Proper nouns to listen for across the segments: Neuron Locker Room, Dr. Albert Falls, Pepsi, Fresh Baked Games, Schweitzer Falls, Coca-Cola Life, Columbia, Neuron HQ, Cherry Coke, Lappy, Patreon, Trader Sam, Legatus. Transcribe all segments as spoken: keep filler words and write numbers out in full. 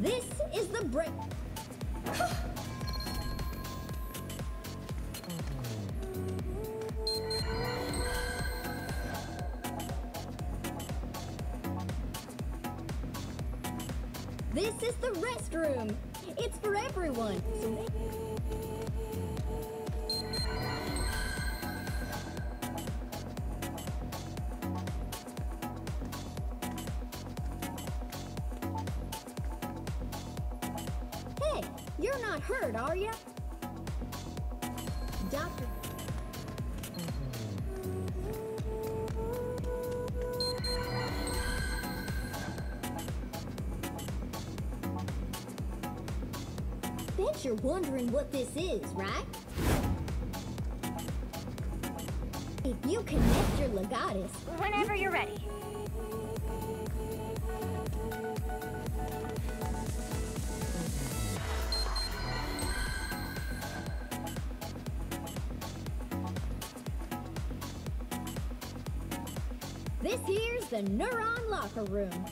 This is the break. This is the restroom. It's for everyone. You're not hurt, are you? Doctor. Bet you're wondering what this is, right? If you connect your Legatus... Whenever you're ready. This here's the Neuron Locker Room.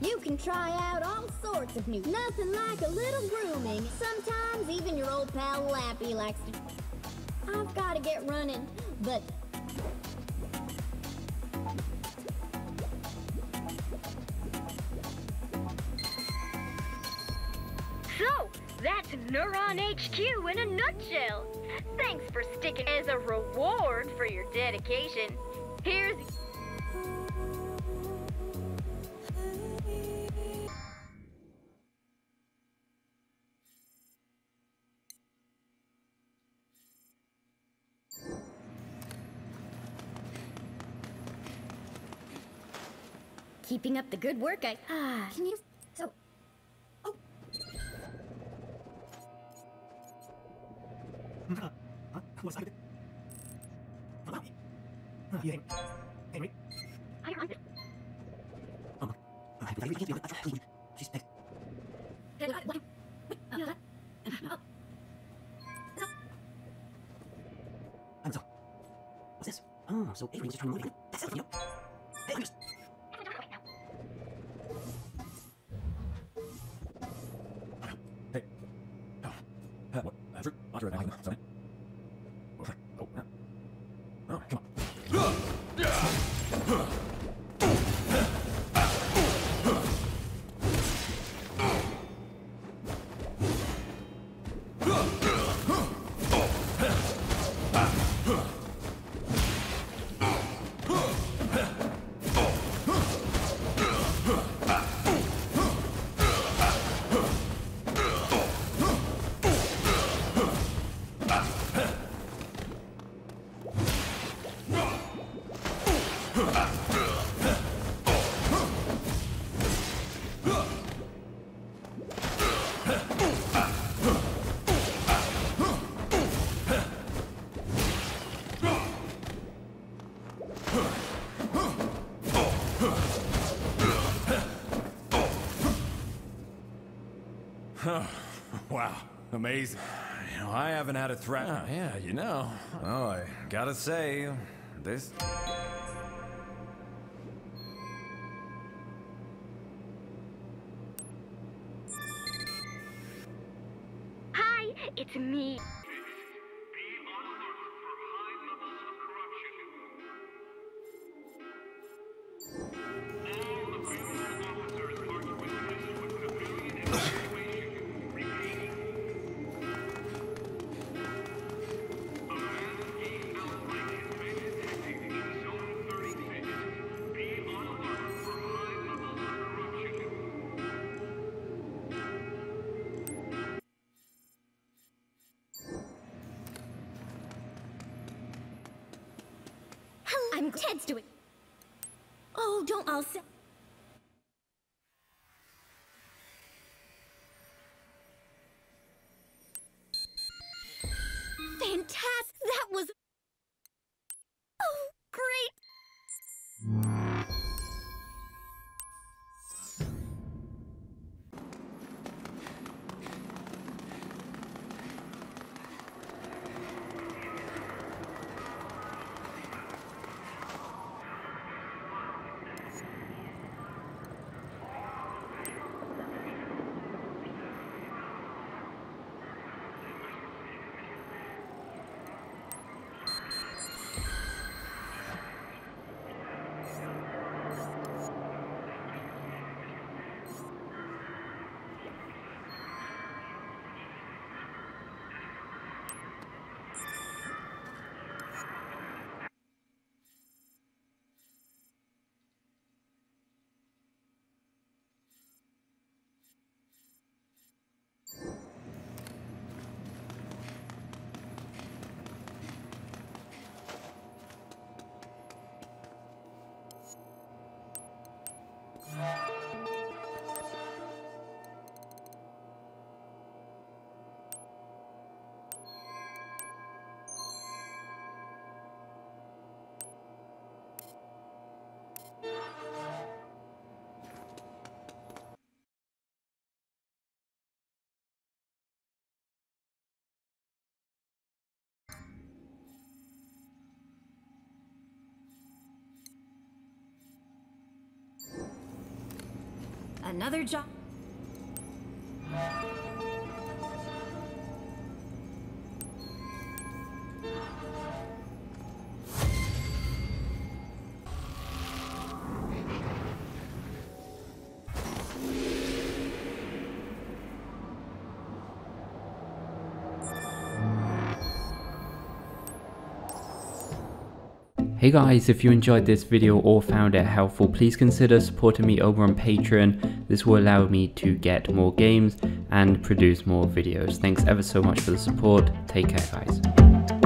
You can try out all sorts of new... Nothing like a little grooming. Sometimes even your old pal Lappy likes to... I've got to get running, but... So, that's Neuron H Q in a nutshell. Thanks for sticking as a reward for your dedication. Here's... Keeping up the good work, I... Ah, can you... So... Oh... Was I I'm so. What's this? Oh, so Avery was just trying to move it. That's it, you know. Avery was... Hey. Oh. Uh, what? Uh, fruit? Water and I'm sorry. Oh, come on. Oh, wow, amazing. You know, I haven't had a threat. Oh, yeah, you know. Oh, I gotta say, this... Hi, it's me. Ted's doing. Oh, don't all say. Fantastic! That was. Oh, great. Another job. Hey guys, if you enjoyed this video or found it helpful, please consider supporting me over on Patreon. This will allow me to get more games and produce more videos. Thanks ever so much for the support. Take care guys.